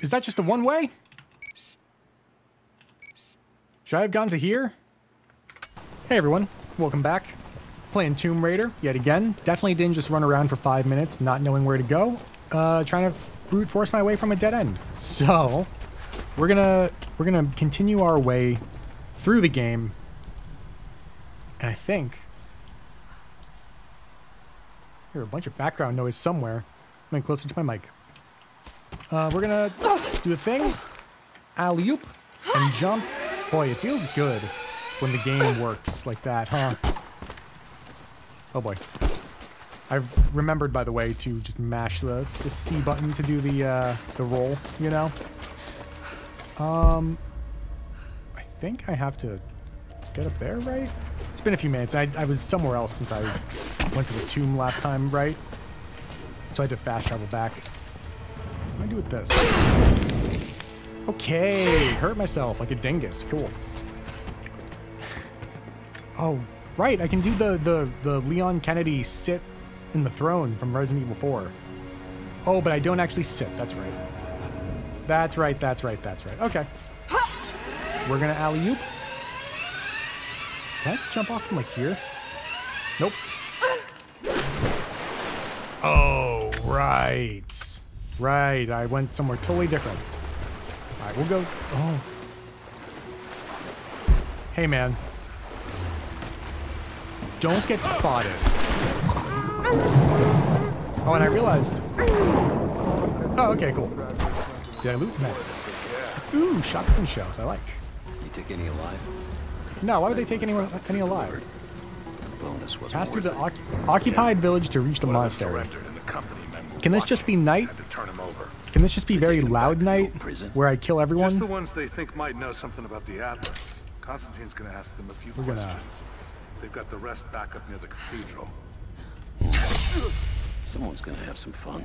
Is that just a one-way? Should I have gone to here? Hey everyone, welcome back. Playing Tomb Raider yet again. Definitely didn't just run around for 5 minutes not knowing where to go. Trying to brute force my way from a dead end. So, we're gonna continue our way through the game. And I think I hear a bunch of background noise somewhere. I'm getting closer to my mic. We're gonna do the thing, alley-oop, and jump. Boy, it feels good when the game works like that, huh? Oh boy. I've remembered, by the way, to just mash the C button to do the roll, you know? I think I have to get up there, right? It's been a few minutes. I was somewhere else since I went to the tomb last time, right? So I had to fast travel back. What do I do with this? Okay, hurt myself like a dingus. Cool. Oh, right, I can do the Leon Kennedy sit in the throne from Resident Evil 4. Oh, but I don't actually sit. That's right. That's right. Okay. We're gonna alley-oop. Can I jump off from like here? Nope. Oh, right. Right, I went somewhere totally different. All right, we'll go. Oh. Hey, man. Don't get spotted. Oh, and I realized. Oh, okay, cool. Did I loot? Nice. Ooh, shotgun shells. I like. You take any alive? No, why would they take any alive? Pass through the occupied village to reach the monastery. Can this just be night? Can this just be very loud night where I kill everyone? Just the ones they think might know something about the Atlas. Constantine's gonna ask them a few questions. They've got the rest back up near the cathedral. Someone's gonna have some fun.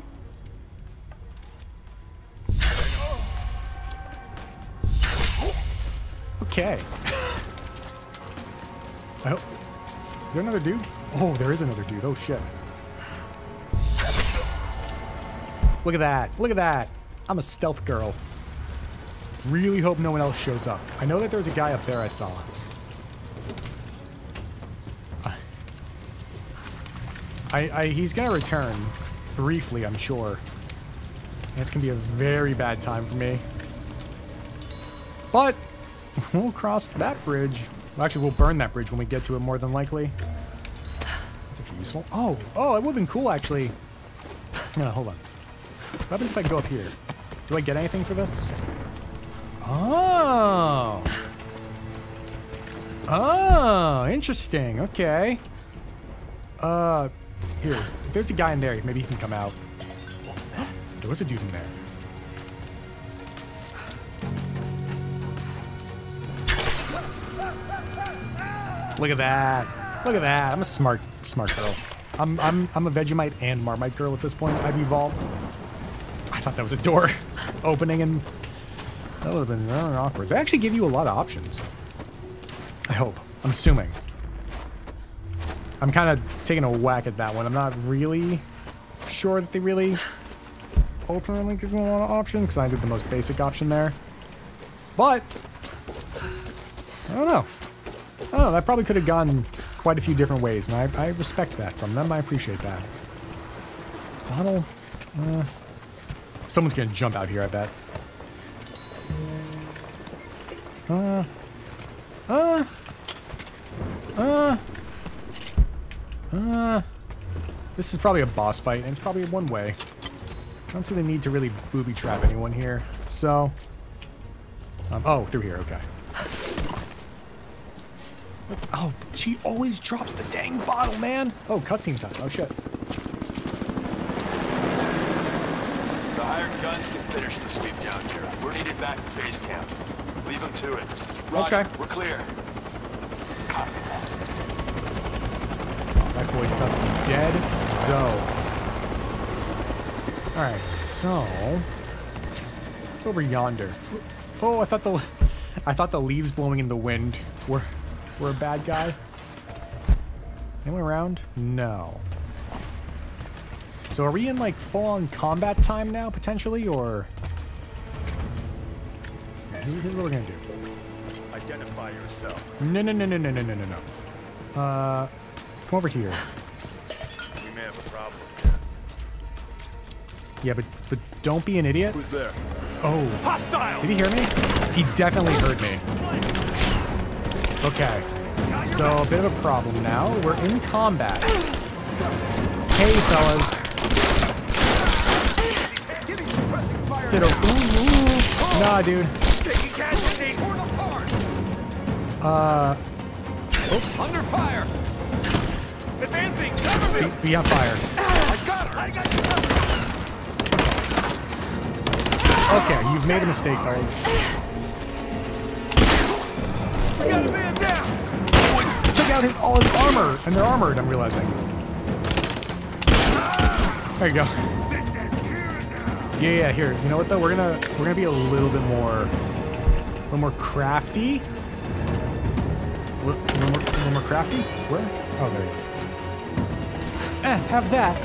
Okay. I hope. Is there another dude? Oh, there is another dude. Oh shit. Look at that. Look at that. I'm a stealth girl. Really hope no one else shows up. I know that there's a guy up there I saw. He's gonna return briefly, I'm sure. And it's gonna be a very bad time for me. But we'll cross that bridge. Well, actually, we'll burn that bridge when we get to it, more than likely. That's actually useful. Oh, oh, it would've been cool, actually. No, hold on. What happens if I go up here? Do I get anything for this? Oh! Oh, interesting. Okay. Here. There's a guy in there. Maybe he can come out. There was a dude in there. Look at that. Look at that. I'm a smart girl. I'm a Vegemite and Marmite girl at this point. I've evolved. I thought that was a door opening, and that would have been really awkward. They actually give you a lot of options. I hope. I'm assuming. I'm kind of taking a whack at that one. I'm not really sure that they really ultimately give me a lot of options, because I did the most basic option there. But I don't know. I don't know, that probably could have gone quite a few different ways, and I respect that from them. I appreciate that. Bottle. Someone's gonna jump out here, I bet. This is probably a boss fight, and it's probably one way. I don't see the need to really booby trap anyone here, so. Oh, through here, okay. Oh, she always drops the dang bottle, man. Oh, cutscene time. Oh, shit. The hired guns can finish the sweep down here. We're needed back at base camp. Leave them to it. Roger, okay. We're clear. Copy that. That boy's got the dead zone. All right, so it's over yonder. Oh, I thought the leaves blowing in the wind were a bad guy. Anyone around? No. So are we in like full-on combat time now, potentially, or here's what we're gonna do. Identify yourself. No. Come over here. We may have a problem. Yeah, but don't be an idiot. Who's there? Oh. Hostile! Did he hear me? He definitely heard me. Okay. So a bit of a problem now. We're in combat. Hey, fellas. Sit over. Ooh. Nah, dude. Oh. Under fire. Advancing. Cover me. Be on fire. I got her. I got you covered. Okay, you've made a mistake, guys. I got a man down. I took out all his armor, and they're armored, I'm realizing. There you go. Yeah, here. You know what though? We're gonna be a little more crafty. A little more crafty? Where? Oh, there it is. Eh, have that.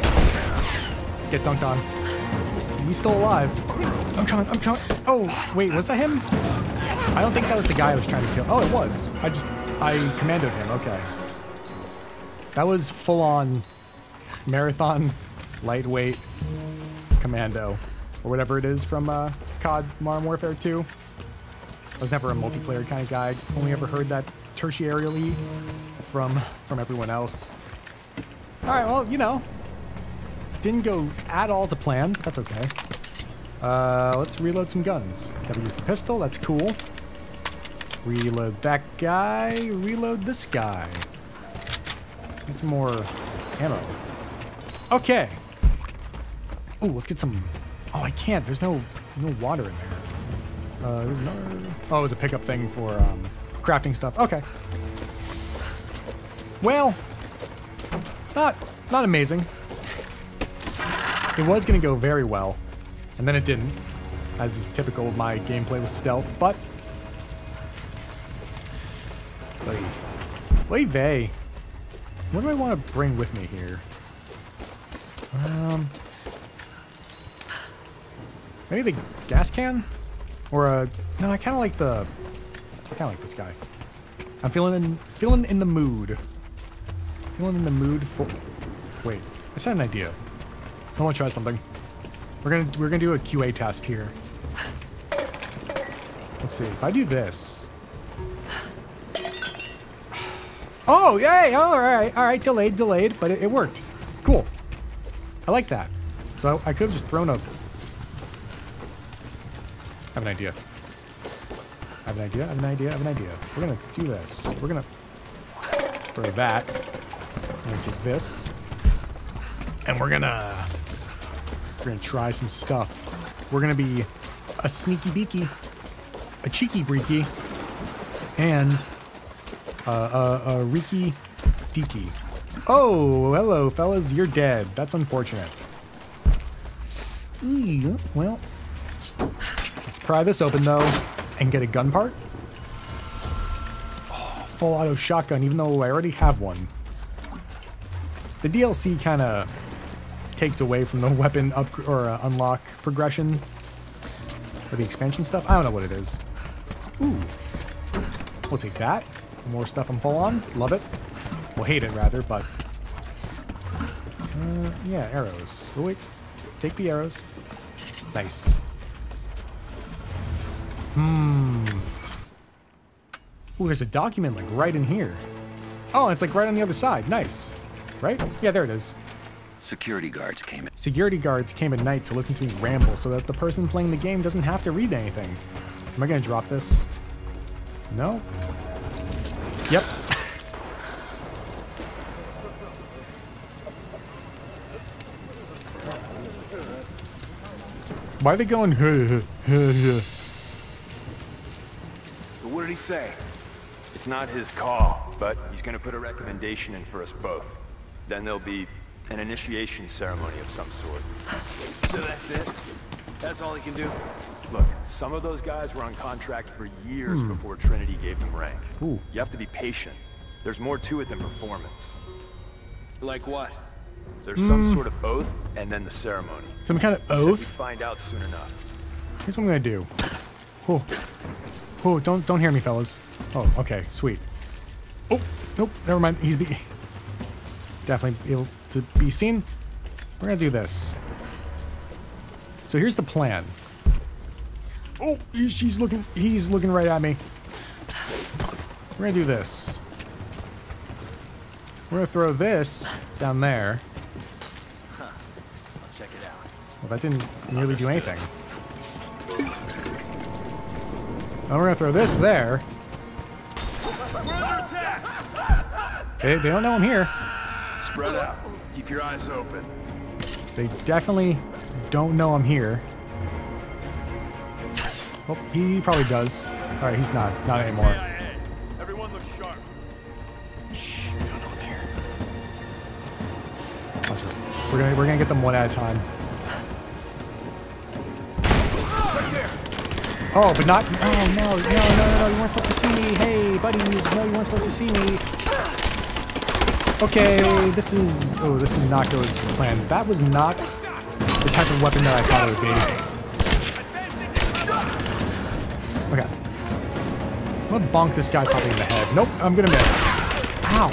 Get dunked on. He's still alive. I'm coming. Oh, wait, was that him? I don't think that was the guy I was trying to kill. Oh, it was. I commandoed him. Okay. That was full-on marathon, lightweight, commando, or whatever it is from COD Modern Warfare 2. I was never a multiplayer kind of guy. I only ever heard that tertiarily from everyone else. All right, well, you know. Didn't go at all to plan. That's okay. Let's reload some guns. Gotta use the pistol. That's cool. Reload that guy. Reload this guy. Get some more ammo. Okay. Oh, let's get some. Oh, I can't. There's no water in there. Oh, it was a pickup thing for crafting stuff. Okay. Well, not amazing. It was going to go very well, and then it didn't, as is typical of my gameplay with stealth, but... Oy vey. What do I want to bring with me here? Maybe the gas can? Or a... No, I kind of like this guy. I'm feeling in the mood. Feeling in the mood for... Wait, I just had an idea. I want to try something. We're gonna do a QA test here. Let's see. If I do this. Oh, yay! All right. Delayed. But it worked. Cool. I like that. So I could have just thrown a. I have an idea. We're gonna do this. We're gonna throw that. We're gonna take this. And we're gonna try some stuff. We're gonna be a sneaky beaky, a cheeky breaky, and a reeky deaky. Oh, hello, fellas, you're dead. That's unfortunate. Well, let's pry this open though and get a gun part. Oh, full auto shotgun, even though I already have one. The DLC kind of takes away from the weapon up or unlock progression for the expansion stuff. I don't know what it is. Ooh, we'll take that. More stuff I'm full on. Love it. Well, hate it rather, but yeah, arrows. Oh wait, take the arrows. Nice. Ooh, there's a document like right in here. Oh, it's like right on the other side. Nice, right? Yeah, there it is. Security guards came at night to listen to me ramble so that the person playing the game doesn't have to read anything. Am I gonna drop this? No? Yep. Why are they going? So what did he say? It's not his call, but he's gonna put a recommendation in for us both. Then there'll be an initiation ceremony of some sort. So that's it? That's all he can do? Look, some of those guys were on contract for years before Trinity gave them rank. Ooh. You have to be patient. There's more to it than performance. Like what? There's some sort of oath and then the ceremony. Some kind of oath? We'd find out soon enough. Here's what I'm gonna do. Oh, oh, don't hear me, fellas. Oh, okay, sweet. Oh, nope, never mind. He's definitely able to be seen. We're gonna do this. So here's the plan. Oh, he's looking right at me. We're gonna do this. We're gonna throw this down there. Huh. I'll check it out. Well, that didn't really do anything. Now we're gonna throw this there. They don't know I'm here. Spread out. Keep your eyes open. They definitely don't know I'm here. Oh, he probably does. All right, he's not anymore. Everyone looks sharp. Shh, I don't know I'm here. Watch this. We're gonna get them one at a time. Oh, but not. Oh no! You weren't supposed to see me. Hey, buddies! No, you weren't supposed to see me. Okay, this is. Oh, this did not go as planned. That was not the type of weapon that I thought it would be. Okay. I'm gonna bonk this guy probably in the head. Nope, I'm gonna miss. Ow!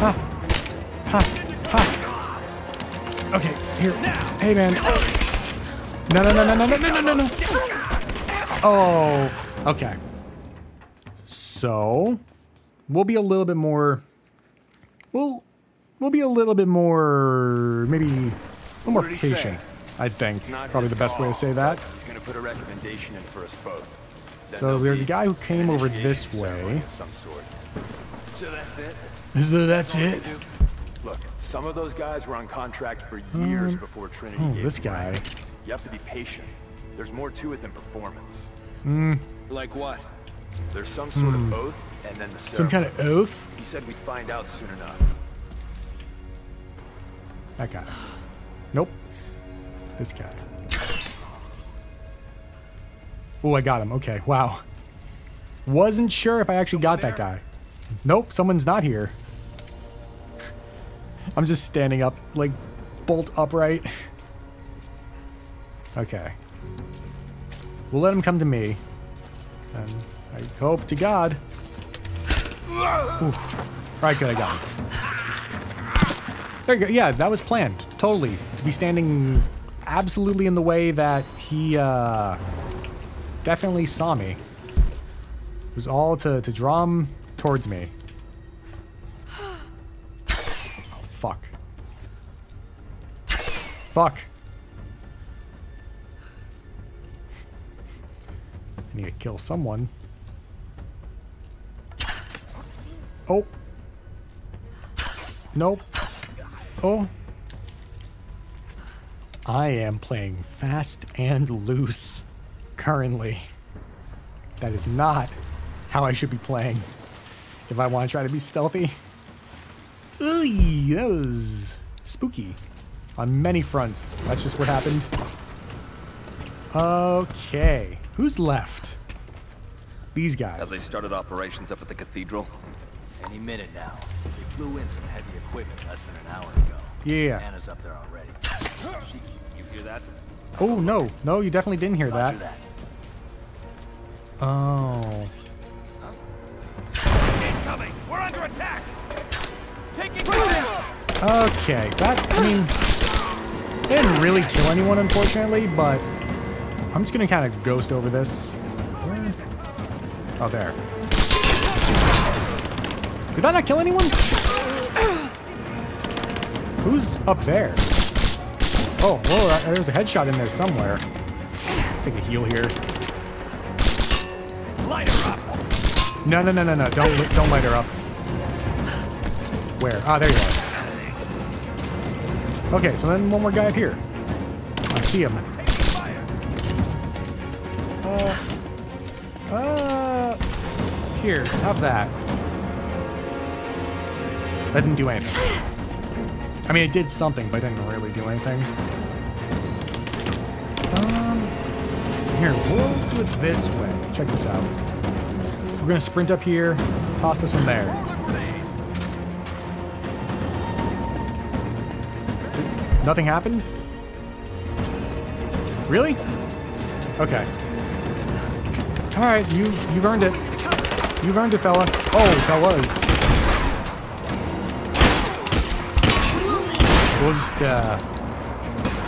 Ha! Ha! Ha! Okay, here. Hey, man. No. Oh, okay. So, we'll be a little bit more, we'll be a little bit more, maybe a little more patient, I think. Probably the best way to say that. So there's a guy who came over this way. So that's it? So that's it? Look, some of those guys were on contract for years before Trinity gave them. Oh, this guy. You have to be patient. There's more to it than performance. Like what? There's some sort of oath, and then the ceremony. Some kind of oath? He said we'd find out soon enough. That guy. Nope. This guy. Oh, I got him. Okay, wow. Wasn't sure if I actually got that guy. Nope, someone's not here. I'm just standing up, like, bolt upright. Okay. We'll let him come to me. And I hope to God. Oof. Right, good, I got him. There you go. Yeah, that was planned. Totally. To be standing absolutely in the way that he definitely saw me. It was all to draw him towards me. Oh, fuck. Fuck. I need to kill someone. Oh. Nope. Oh. I am playing fast and loose currently. That is not how I should be playing if I want to try to be stealthy. Ooh, that was spooky on many fronts. That's just what happened. Okay. Who's left? These guys. Have they started operations up at the cathedral? Any minute now. They flew in some heavy equipment less than an hour ago. Yeah. Anna's up there already. You hear that? Oh no, no, you definitely didn't hear that. Oh. Incoming. We're under attack. Taking fire. Okay, that. I mean, they didn't really kill anyone, unfortunately, but. I'm just gonna kind of ghost over this. Where? Oh, there. Did that not kill anyone? Who's up there? Oh, whoa, there's a headshot in there somewhere. Let's take a heal here. Light her up. No, don't light her up. Where? Ah, there you are. Okay, so then one more guy up here. I see him. Here, have that. That didn't do anything. I mean, it did something, but it didn't really do anything. Here, we'll do it this way. Check this out. We're gonna sprint up here, toss this in there. Nothing happened? Really? Okay. Alright, you've earned it. You've earned it, fella. Oh, fellas. We'll just,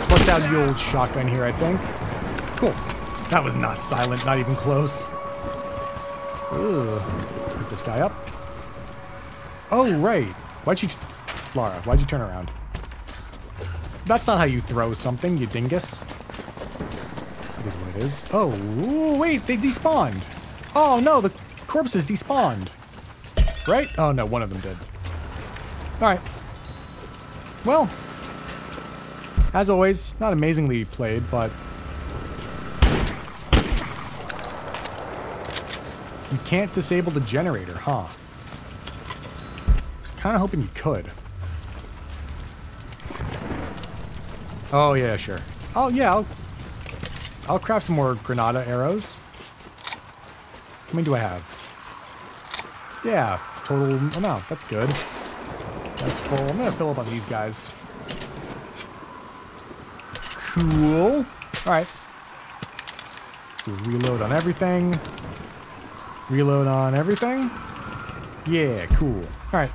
clutch out the old shotgun here, I think. Cool. That was not silent, not even close. Ooh. Pick this guy up. Oh, right. Why'd you... Lara, why'd you turn around? That's not how you throw something, you dingus. That is what it is. Oh, wait, they despawned. Oh, no, the corpses despawned. Right? Oh, no, one of them did. All right. Well, as always, not amazingly played, but... You can't disable the generator, huh? Kind of hoping you could. Oh, yeah, sure. Oh, yeah, I'll craft some more Granada arrows. How many do I have? Yeah, total amount. That's good. That's full. I'm going to fill up on these guys. Cool. All right. So reload on everything. Reload on everything. Yeah, cool. All right.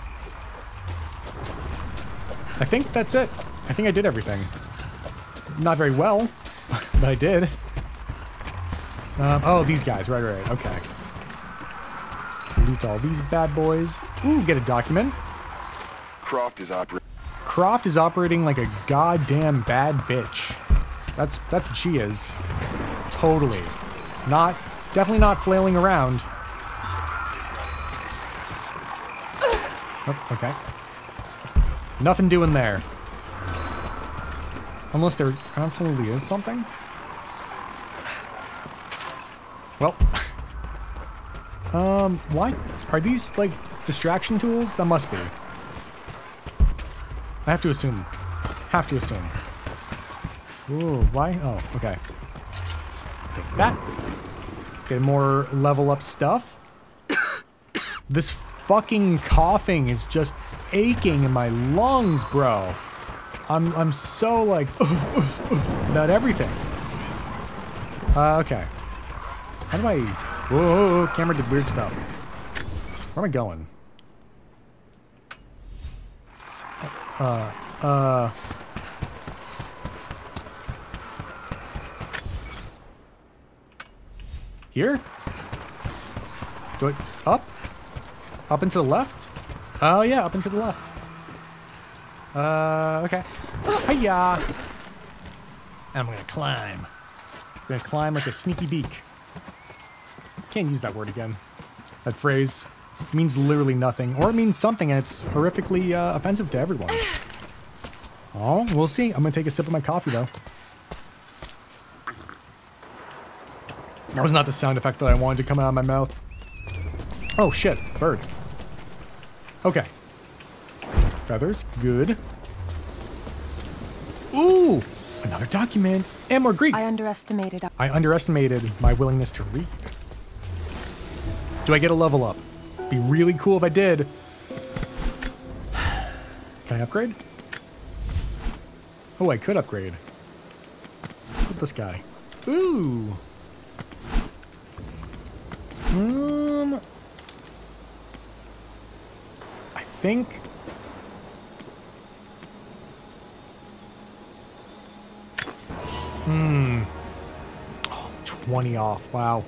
I think that's it. I think I did everything. Not very well, but I did. Oh, these guys. Right. Okay. Loot all these bad boys. Ooh, get a document. Croft is operating like a goddamn bad bitch. That's what she is. Totally. Definitely not flailing around. Oh, okay. Nothing doing there. Unless there absolutely is something. Well. Why? Are these, like, distraction tools? That must be. I have to assume. Ooh, why? Oh, okay. Take that. Get more level up stuff. This fucking coughing is just aching in my lungs, bro. I'm so like about everything. Okay. How do I? Whoa, camera did weird stuff. Where am I going? Here? Do it up? Up and to the left? Oh yeah, up and to the left. Okay. Hiya! And I'm gonna climb. I'm gonna climb like a sneaky beak. Can't use that word again. That phrase means literally nothing, or it means something and it's horrifically offensive to everyone. Oh, we'll see. I'm gonna take a sip of my coffee though. That was not the sound effect that I wanted to come out of my mouth. Oh shit, bird. Okay. Feathers, good. Ooh! Another document! And more Greek! I underestimated my willingness to read. Do I get a level up? Be really cool if I did. Can I upgrade? Oh, I could upgrade. What's with this guy? Ooh! I think... Oh, 20 off, wow.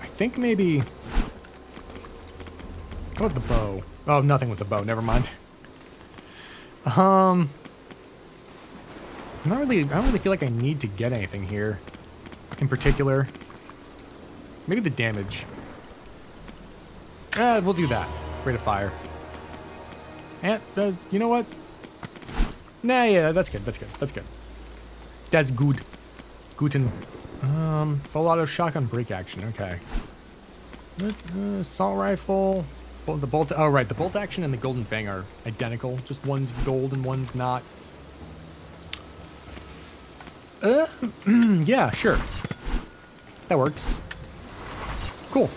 I think maybe... What about the bow? Oh, nothing with the bow, never mind. I don't really feel like I need to get anything here. In particular. Maybe the damage. We'll do that. Rate of fire. And, you know what? Nah, yeah, that's good. That's good. Guten. Full auto shotgun break action, okay. Assault rifle. The bolt action and the golden fang are identical. Just one's gold and one's not. Yeah, sure. That works. Cool.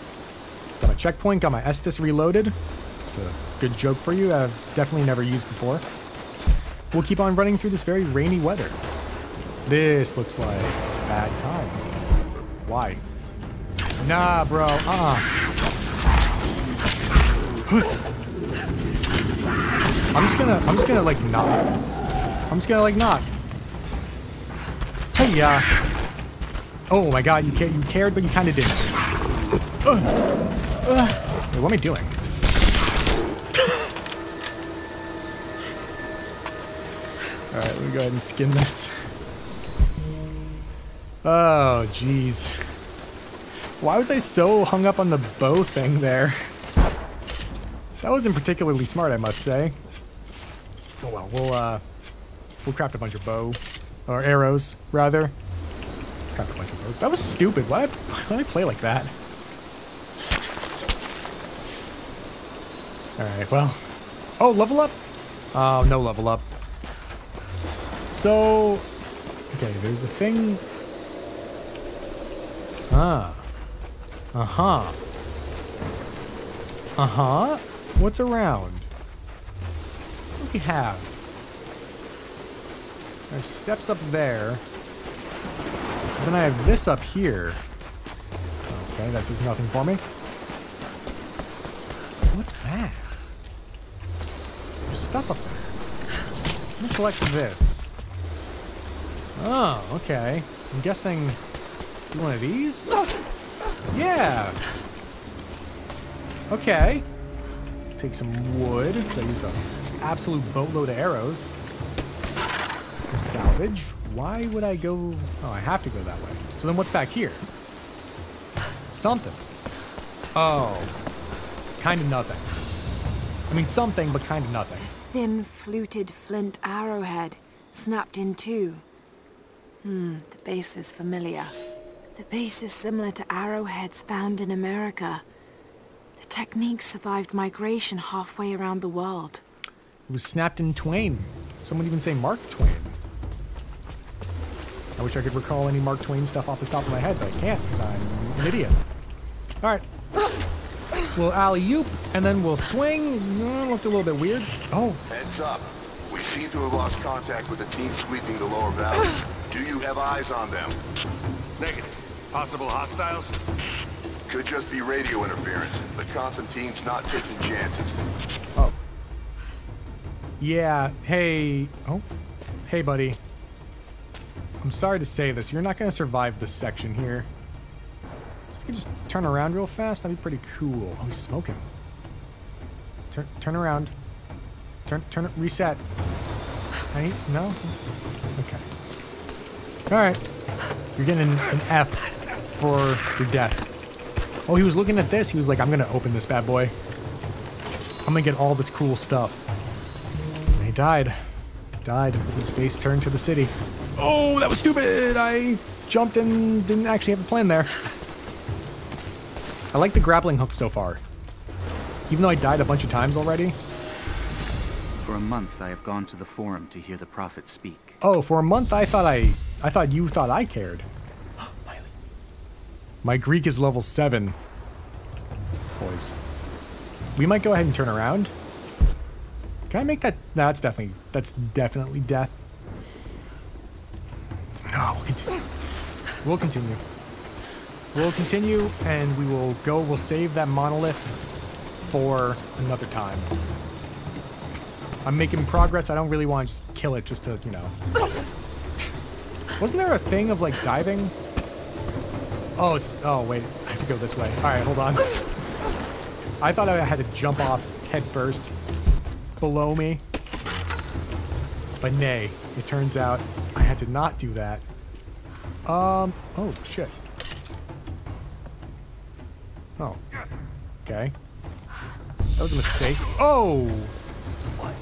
Got my checkpoint, got my Estus reloaded. It's a good joke for you. I've definitely never used before. We'll keep on running through this very rainy weather. This looks like bad times. Why? Nah, bro. I'm just gonna like knock. Hey, yeah. Oh my God, you cared, but you kind of didn't. Wait, what am I doing? All right, let me go ahead and skin this. Oh, jeez. Why was I so hung up on the bow thing there? That wasn't particularly smart, I must say. Oh well, we'll craft a bunch of bow, or arrows, rather. Craft a bunch of bow. That was stupid. Why did I play like that? All right, well. Oh, level up? Oh, no level up. So, okay, there's a thing. What's around? What do we have? There's steps up there. Then I have this up here. Okay, that does nothing for me. What's that? There's stuff up there. Let me collect this. Oh, okay. I'm guessing one of these? Yeah! Okay. Take some wood. I used an absolute boatload of arrows. Some salvage. Why would I go... Oh, I have to go that way. So then what's back here? Something. Oh. Kind of nothing. I mean, something, but kind of nothing. A thin, fluted flint arrowhead snapped in two. Hmm, the base is familiar. The base is similar to arrowheads found in America. The technique survived migration halfway around the world. It was snapped in twain. Some would even say Mark Twain. I wish I could recall any Mark Twain stuff off the top of my head, but I can't because I'm an idiot. All right. We'll alley-oop, and then we'll swing. Looked a little bit weird. Oh. Heads up. We seem to have lost contact with the team sweeping the lower valley. Do you have eyes on them? Negative. Possible hostiles? Could just be radio interference, but Constantine's not taking chances. Oh. Yeah, hey... Oh. Hey, buddy. I'm sorry to say this, you're not going to survive this section here. If you could just turn around real fast, that'd be pretty cool. Oh, he's smoking. Turn around. Turn it. Reset. Right? No? Okay. Alright. You're getting an F for your death. Oh, he was looking at this. He was like, I'm going to open this bad boy. I'm going to get all this cool stuff. And he died. His face turned to the city. Oh, that was stupid. I jumped and didn't actually have a plan there. I like the grappling hook so far. Even though I died a bunch of times already. For a month, I have gone to the forum to hear the prophet speak. Oh, for a month, I thought you thought I cared. Miley. My Greek is level 7. Boys. We might go ahead and turn around. Can I make that? No, that's definitely death. No, we'll continue. We'll continue, and we will go. We'll save that monolith for another time. I'm making progress. I don't really want to just kill it just to, you know. Wasn't there a thing of like diving? Oh, it's, oh wait, I have to go this way. All right, hold on. I thought I had to jump off head first below me, but nay, it turns out I had to not do that. Oh shit. Oh, okay. That was a mistake. Oh! What?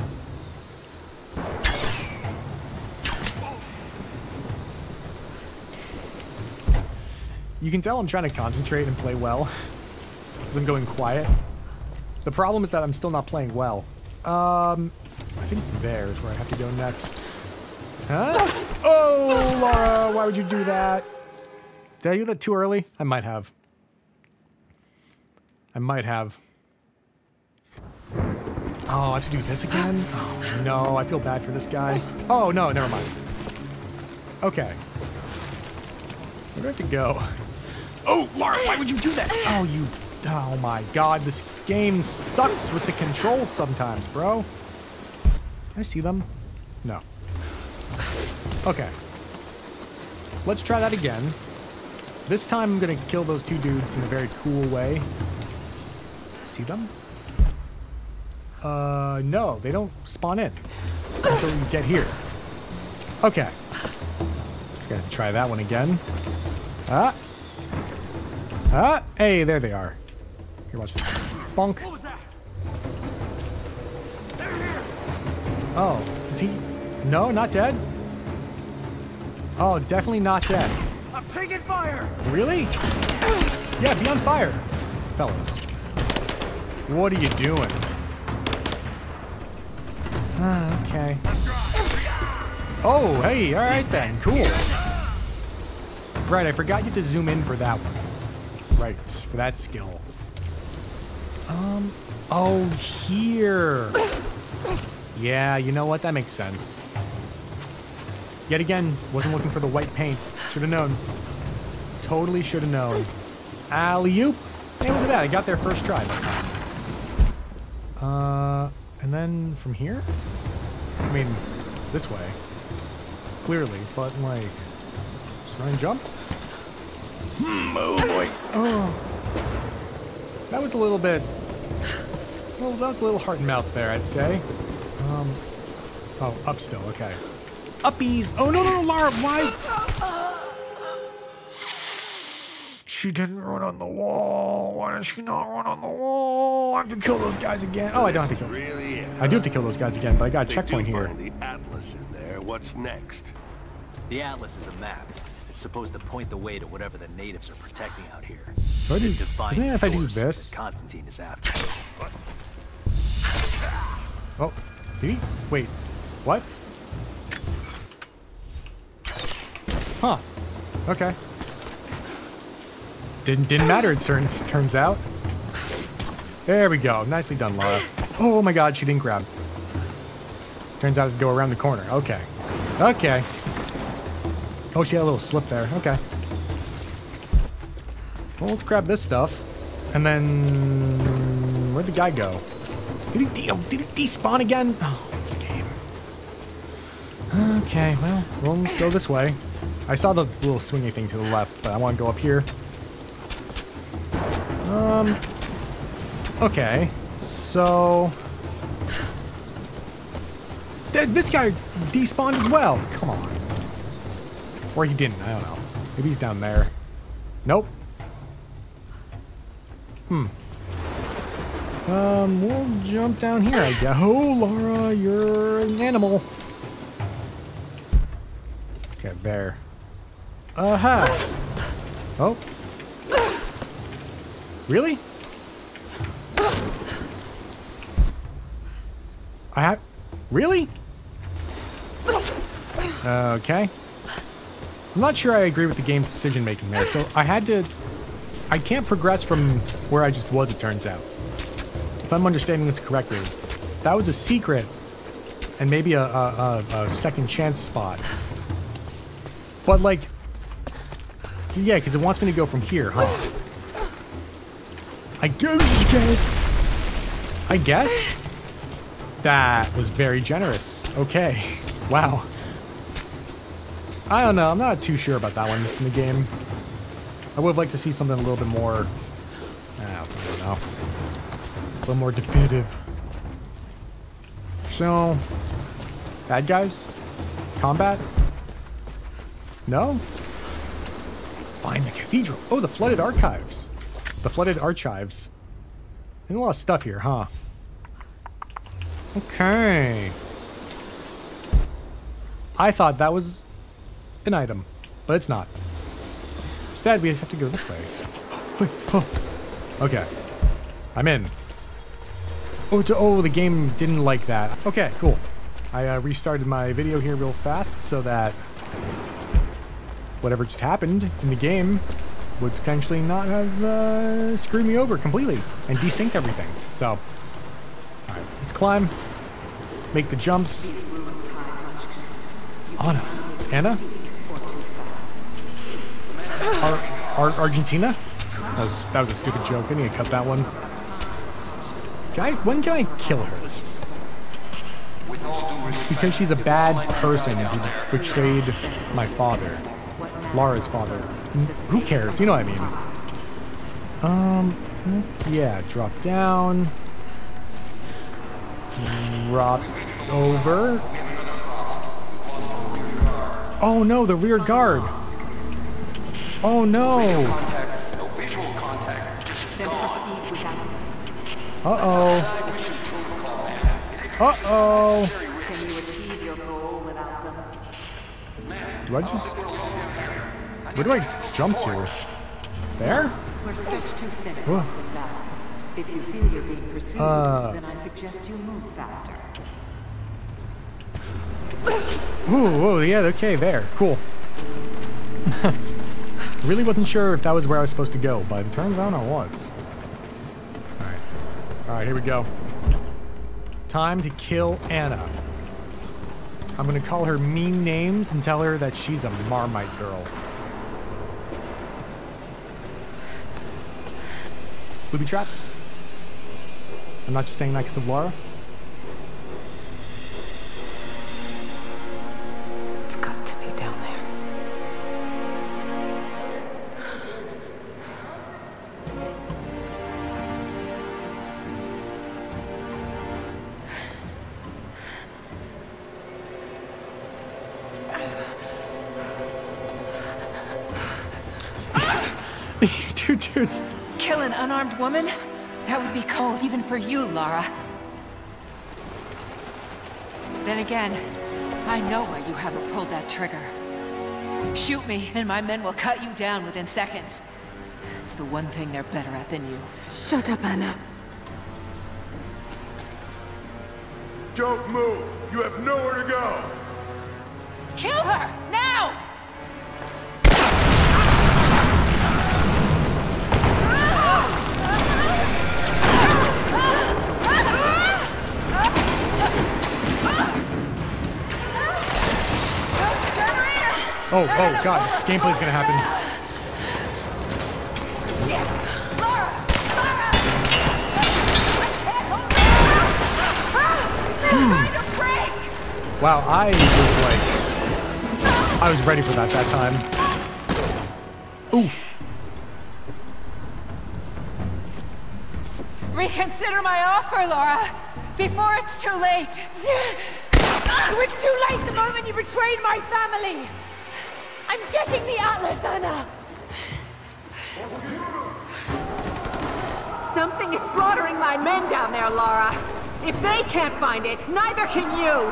You can tell I'm trying to concentrate and play well because I'm going quiet. The problem is that I'm still not playing well. I think there's where I have to go next. Huh? Oh, Laura, why would you do that? Did I do that too early? I might have. Oh, I have to do this again? Oh, no, I feel bad for this guy. Oh, no, never mind. Okay. Where do I have to go? Oh, Laura, why would you do that? Oh, you... Oh my god, this game sucks with the controls sometimes, bro. Can I see them? No. Okay. Let's try that again. This time I'm gonna kill those two dudes in a very cool way. See them? No, they don't spawn in until you get here. Okay. Let's go try that one again. Ah. Ah, hey, there they are. Here, watch this. Bonk. What was that? They're here. Oh, is he? No, not dead? Oh, definitely not dead. I'm taking fire! Really? Yeah, be on fire, fellas. What are you doing? Okay. Oh, hey, all right then, cool. Right, I forgot you have to zoom in for that one. Right, for that skill. Oh, here. Yeah, you know what? That makes sense. Yet again, wasn't looking for the white paint. Should have known. Totally should have known. Alley-oop. Hey, look at that. I got there first try. And then from here? I mean, this way. Clearly, but like... Just try and jump? Oh boy. Oh. That was a little bit... Well, that was a little heart and mouth there, I'd say. Oh, up still, okay. Uppies! Oh no, no, no, Lara, why? She didn't run on the wall. Why did she not run on the wall? I have to kill those guys again. Oh, I don't have to kill them. Really, I do have to kill those guys again, but I got a checkpoint here. The Atlas in there. What's next? The Atlas is a map. It's supposed to point the way to whatever the natives are protecting out here. So I do, isn't it if I do this? Constantine is after. Oh, did he? Wait, what? Huh? Okay. Didn't matter. It turns out. There we go. Nicely done, Lara. Oh my God, she didn't grab. Turns out to go around the corner. Okay. Okay. Oh, she had a little slip there. Okay. Well, let's grab this stuff. And then... Where'd the guy go? Did he despawn again? Oh, this game. Okay, well, we'll go this way. I saw the little swingy thing to the left, but I want to go up here. Okay. So... This guy despawned as well. Come on. Or he didn't, I don't know. Maybe he's down there. Nope. We'll jump down here, I guess. Oh, Laura, you're an animal. Okay, there. Uh-huh. Oh. Really? I have... Really? Okay. I'm not sure I agree with the game's decision making there, so I had to... I can't progress from where I just was, it turns out. If I'm understanding this correctly, that was a secret and maybe a second chance spot. But like... Yeah, because it wants me to go from here, huh? I guess? That was very generous. Okay. Wow. I don't know. I'm not too sure about that one in the game. I would like to see something a little bit more... I don't know. A little more definitive. So... Bad guys? Combat? No? Find the cathedral. Oh, the flooded archives. The flooded archives. There's a lot of stuff here, huh? Okay. I thought that was... an item, but it's not. Instead, we have to go this way. Wait, oh. Okay, I'm in. Oh, the game didn't like that. Okay, cool. I restarted my video here real fast so that whatever just happened in the game would potentially not have screwed me over completely and desynced everything. So, all right, let's climb, make the jumps. Anna. Argentina? That was a stupid joke. I need to cut that one. When can I kill her? Because she's a bad person who betrayed my father. Lara's father. Who cares? You know what I mean. Yeah, drop down. Drop over. Oh no, the rear guard. Oh no. Uh-oh. Uh-oh. Do I just... Where do I jump to? There? We're stretched too thin across this valley. If you feel you're being pursued, then I suggest you move faster. Ooh, yeah, okay, there. Cool. Really wasn't sure if that was where I was supposed to go, but it turns out I was. Alright. Alright, here we go. Time to kill Anna. I'm gonna call her mean names and tell her that she's a Marmite girl. Booby traps. I'm not just saying that because of Lara. It's got to be down there. These two dudes. Kill an unarmed woman? That would be cold even for you, Lara. Then again, I know why you haven't pulled that trigger. Shoot me, and my men will cut you down within seconds. It's the one thing they're better at than you. Shut up, Anna. Don't move. You have nowhere to go. Kill her, now! Oh, oh, God. Gameplay's gonna happen. Wow, I was like... I was ready for that time. Oof. Reconsider my offer, Lara. Before it's too late. It was too late the moment you betrayed my family. I'm getting the Atlas, Anna! Something is slaughtering my men down there, Lara. If they can't find it, neither can you!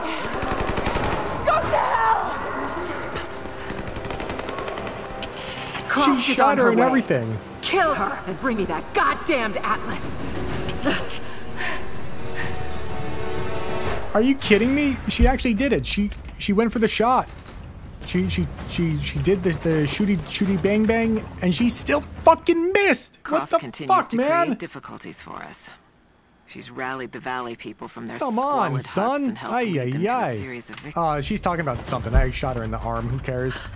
Go to hell! She shot her and everything. Kill her and bring me that goddamned Atlas! Are you kidding me? She actually did it. She went for the shot. She did the shooty bang bang, and she still fucking missed. What the fuck, man? Create difficulties for us. She's rallied the valley people from their squalid huts and helped lead them to a series of victories. She's talking about something. I shot her in the arm. Who cares?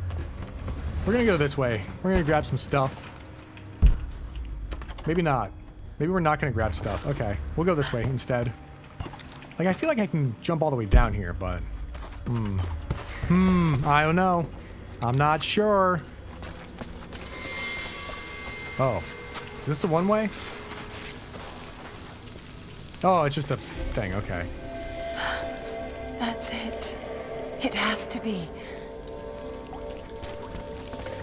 We're gonna go this way. We're gonna grab some stuff. Maybe not. Maybe we're not gonna grab stuff. Okay, we'll go this way instead. Like, I feel like I can jump all the way down here, but I don't know. I'm not sure. Oh. Is this a one-way? Oh, it's just a thing. Okay. That's it. It has to be.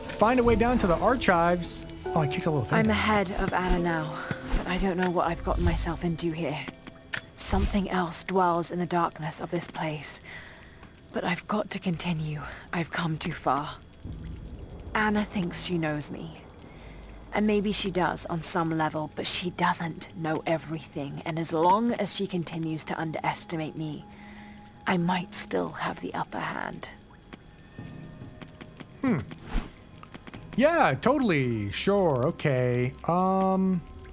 Find a way down to the archives. Oh, I kicked a little thing. I'm ahead of Anna now, but I don't know what I've gotten myself into here. Something else dwells in the darkness of this place. But I've got to continue. I've come too far. Anna thinks she knows me. And maybe she does on some level, but she doesn't know everything. And as long as she continues to underestimate me, I might still have the upper hand. Yeah, totally. Sure. Okay. What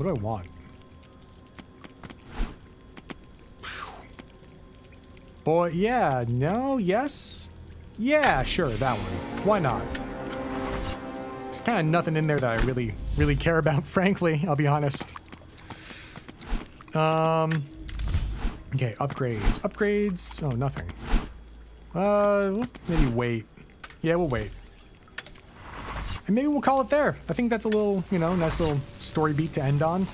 do I want? Boy, yeah, no, yes, yeah, sure, that one. Why not? There's kind of nothing in there that I really care about, frankly. I'll be honest. Okay, upgrades. Upgrades. Oh, nothing. Maybe wait. Yeah, we'll wait. And maybe we'll call it there. I think that's a little, you know, nice little story beat to end on.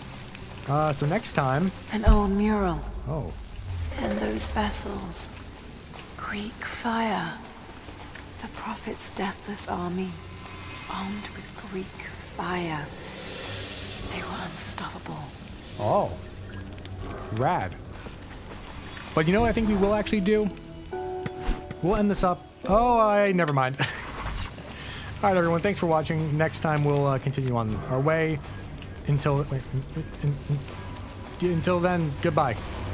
So next time... An old mural. Oh. And those vessels. Greek fire. The prophet's deathless army. Armed with Greek fire. They were unstoppable. Oh. Rad. But you know what I think we will actually do? We'll end this up. Oh, never mind. All right, everyone. Thanks for watching. Next time we'll continue on our way. Until then, goodbye.